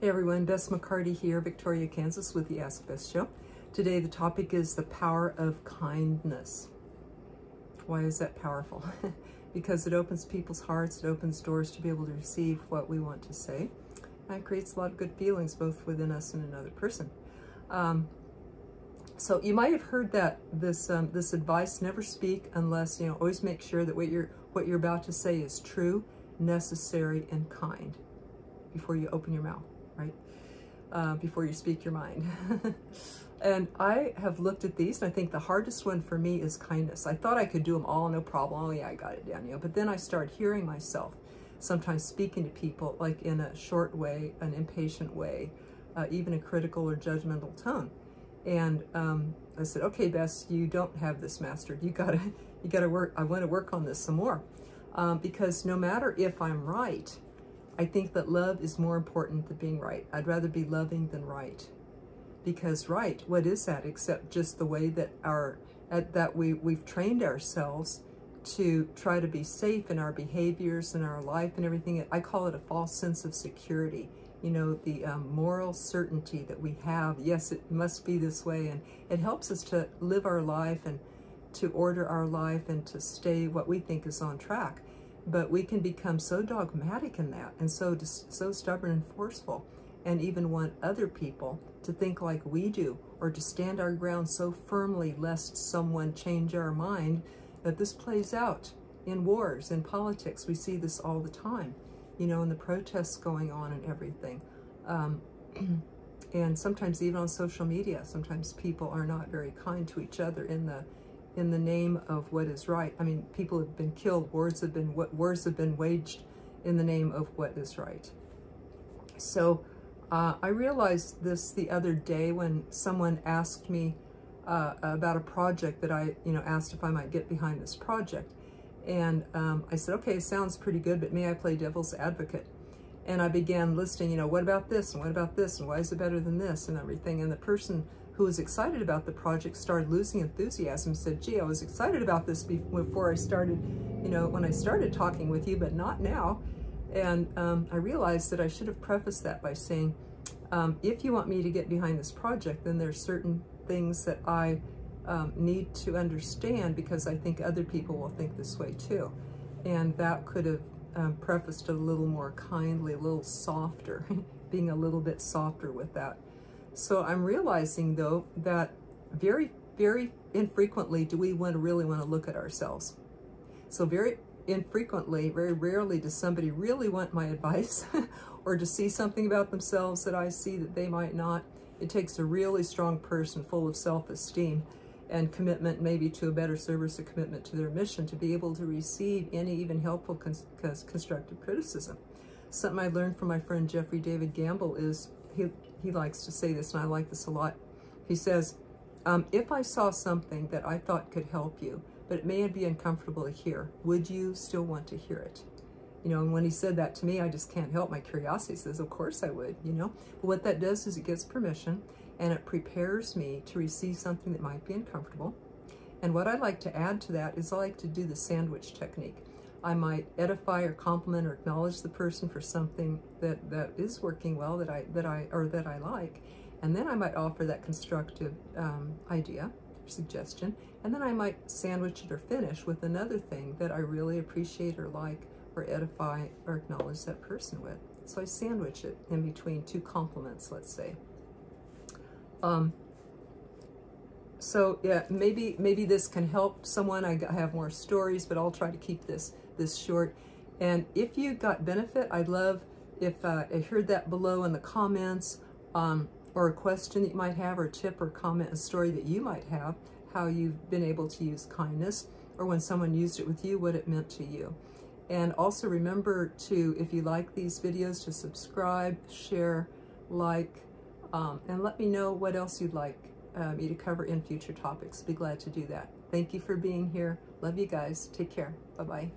Hey everyone, Bess McCarty here, Victoria, Kansas with the Ask Bess Show. Today the topic is the power of kindness. Why is that powerful? Because it opens people's hearts, it opens doors to be able to receive what we want to say. And it creates a lot of good feelings both within us and another person. So you might have heard that this advice: never speak unless, you know, always make sure that what you're about to say is true, necessary, and kind before you open your mouth, right? Before you speak your mind. And I have looked at these, and I think the hardest one for me is kindness. I thought I could do them all, no problem. Oh yeah, I got it down, you know. But then I started hearing myself sometimes speaking to people like in a short way, an impatient way, even a critical or judgmental tone. And I said, okay, Bess, you don't have this mastered. You gotta work. I want to work on this some more, because no matter if I'm right, I think that love is more important than being right. I'd rather be loving than right. Because right, what is that except just the way that we've trained ourselves to try to be safe in our behaviors and our life and everything. I call it a false sense of security. You know, the moral certainty that we have. Yes, it must be this way. And it helps us to live our life and to order our life and to stay what we think is on track. But we can become so dogmatic in that and so stubborn and forceful, and even want other people to think like we do, or to stand our ground so firmly lest someone change our mind, that this plays out in wars, in politics. We see this all the time, you know, in the protests going on and everything. And sometimes even on social media, sometimes people are not very kind to each other in the name of what is right. I mean, people have been killed, wars have been waged in the name of what is right. So I realized this the other day when someone asked me about a project that I, you know, asked if I might get behind this project. And I said, okay, sounds pretty good, but may I play devil's advocate? And I began listing, you know, what about this, and what about this, and why is it better than this, and everything. And the person who was excited about the project started losing enthusiasm, said, gee, I was excited about this before I started, you know, when I started talking with you, but not now. And I realized that I should have prefaced that by saying, if you want me to get behind this project, then there's certain things that I need to understand, because I think other people will think this way too. And that could have prefaced a little more kindly, a little softer, being a little bit softer with that. So I'm realizing, though, that very, very infrequently do we really want to look at ourselves. So very infrequently, very rarely does somebody really want my advice or to see something about themselves that I see that they might not. It takes a really strong person full of self-esteem and commitment maybe to a better service, a commitment to their mission, to be able to receive any even helpful constructive criticism. Something I learned from my friend Jeffrey David Gamble is, he likes to say this, and I like this a lot. He says, if I saw something that I thought could help you, but it may be uncomfortable to hear, would you still want to hear it? You know, and when he said that to me, I just can't help. My curiosity says, of course I would, you know. But what that does is it gives permission, and it prepares me to receive something that might be uncomfortable. And what I like to add to that is I like to do the sandwich technique. I might edify or compliment or acknowledge the person for something that is working well, that I like, and then I might offer that constructive idea or suggestion, and then I might sandwich it or finish with another thing that I really appreciate or like or edify or acknowledge that person with. So I sandwich it in between two compliments, let's say. So yeah, maybe this can help someone. I have more stories, but I'll try to keep this short. And if you got benefit, I'd love if I heard that below in the comments, or a question that you might have, or a tip or comment, a story that you might have, how you've been able to use kindness, or when someone used it with you, what it meant to you. And also remember to, if you like these videos, to subscribe, share, like, and let me know what else you'd like me to cover in future topics. Be glad to do that. Thank you for being here. Love you guys. Take care. Bye-bye.